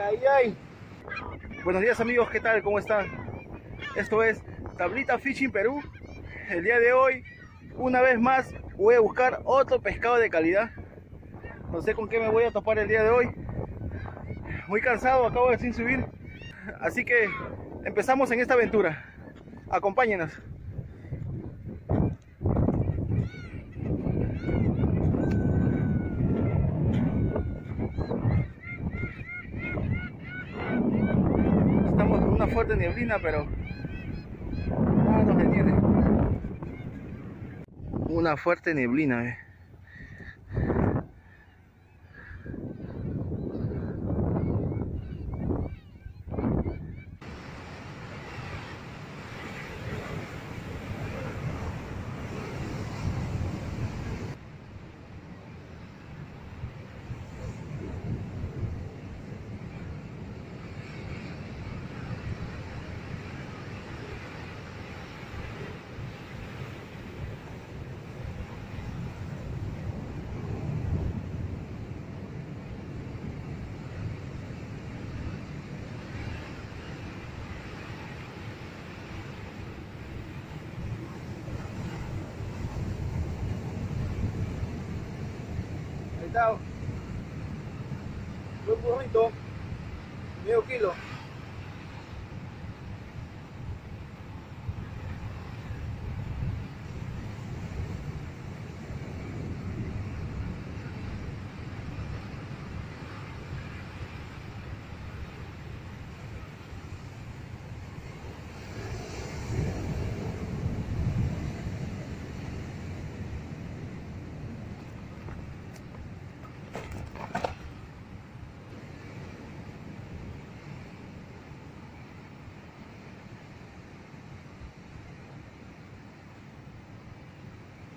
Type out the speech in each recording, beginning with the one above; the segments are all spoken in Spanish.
ay, ay. Buenos días amigos, ¿qué tal? ¿Cómo están? Esto es Tablita Fishing Perú. El día de hoy, una vez más, voy a buscar otro pescado de calidad. No sé con qué me voy a topar el día de hoy. Muy cansado, acabo de sin subir. Así que empezamos en esta aventura. Acompáñenos. Estamos con una fuerte neblina, pero nada nos detiene. Una fuerte neblina, Un burrito, medio kilo.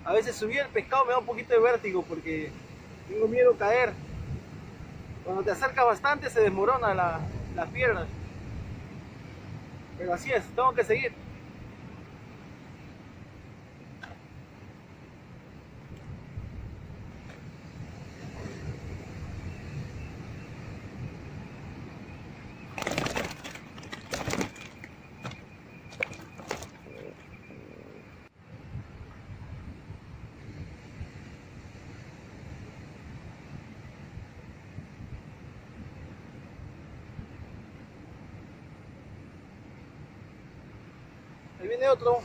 A veces subir el pescado me da un poquito de vértigo porque tengo miedo a caer. Cuando te acercas bastante se desmorona las piernas. Pero así es, tengo que seguir. Ahí viene otro.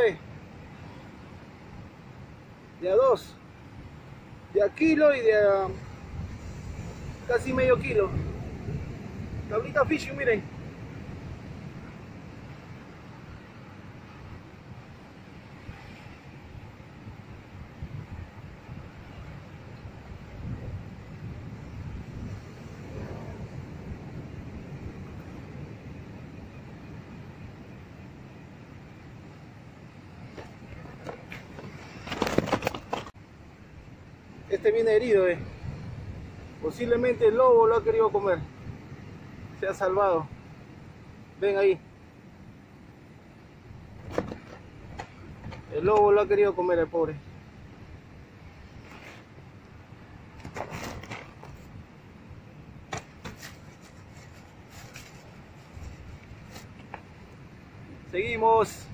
De a 2, de a kilo y de a casi medio kilo. Tablita Fishing, miren. Este viene herido, Posiblemente el lobo lo ha querido comer. Se ha salvado. Ven ahí. El lobo lo ha querido comer, el pobre. Seguimos.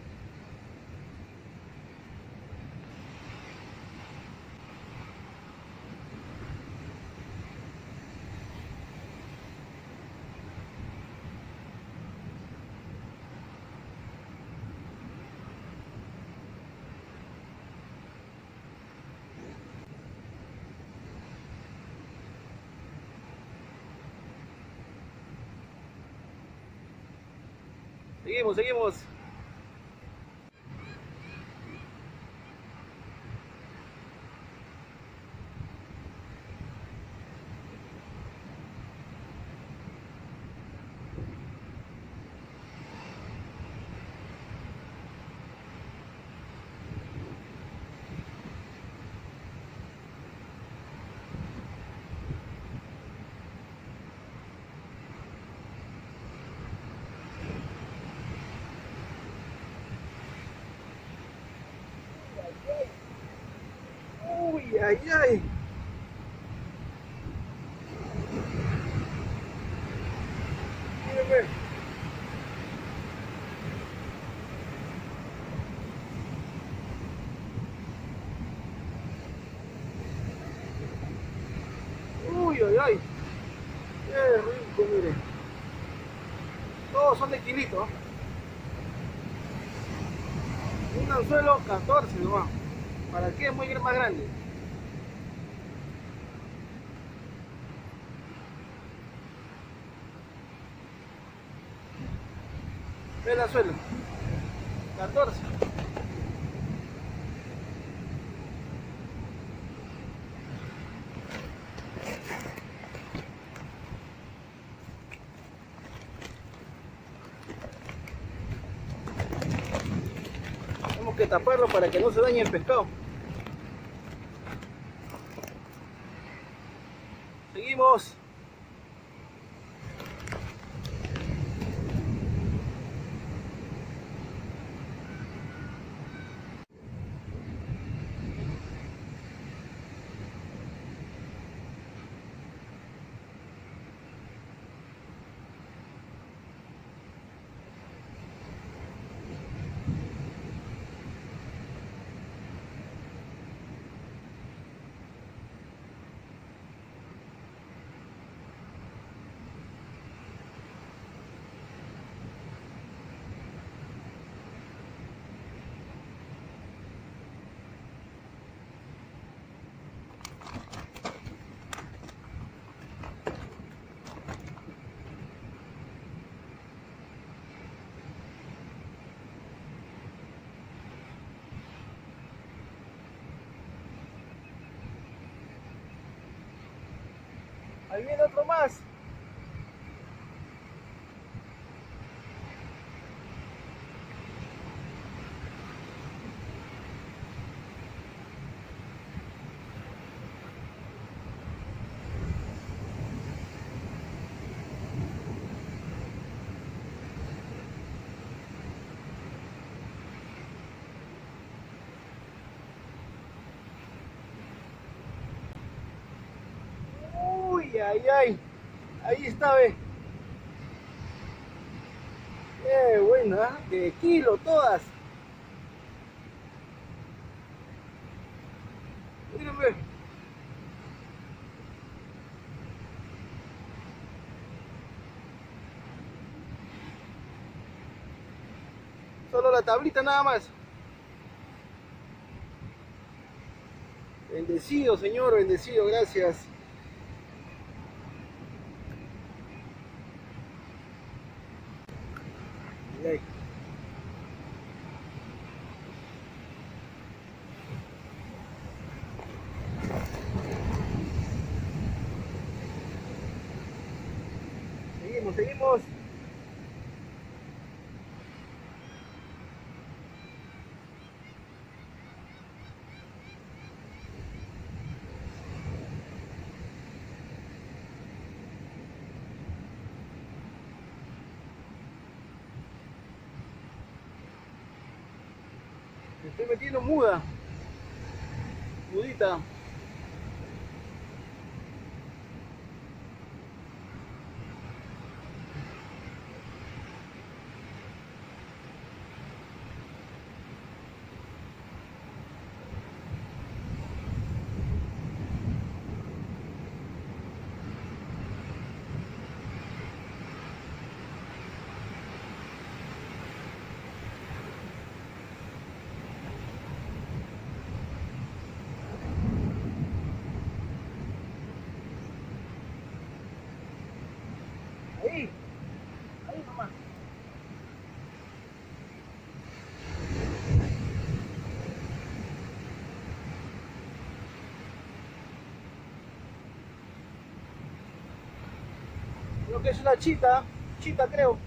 Seguimos, seguimos. Ay, ay. Mírame. Uy, ay, ay. Qué rico, mire. Todos son de kilito. Un anzuelo 14 nomás. Para que es muy más grande. El anzuelo 14. Tenemos que taparlo para que no se dañe el pescado. Seguimos. Ahí viene otro más. Ay, ay, ahí está, ve. Qué buena, ¿eh? De kilo todas. Mírenme. Solo la tablita nada más. Bendecido, señor, bendecido, gracias. Seguimos, seguimos. Estoy metiendo muda, mudita. lo que es una chita creo.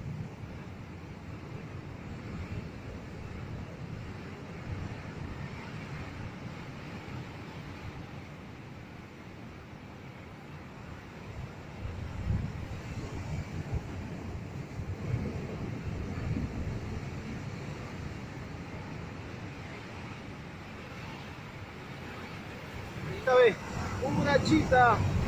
Una chita.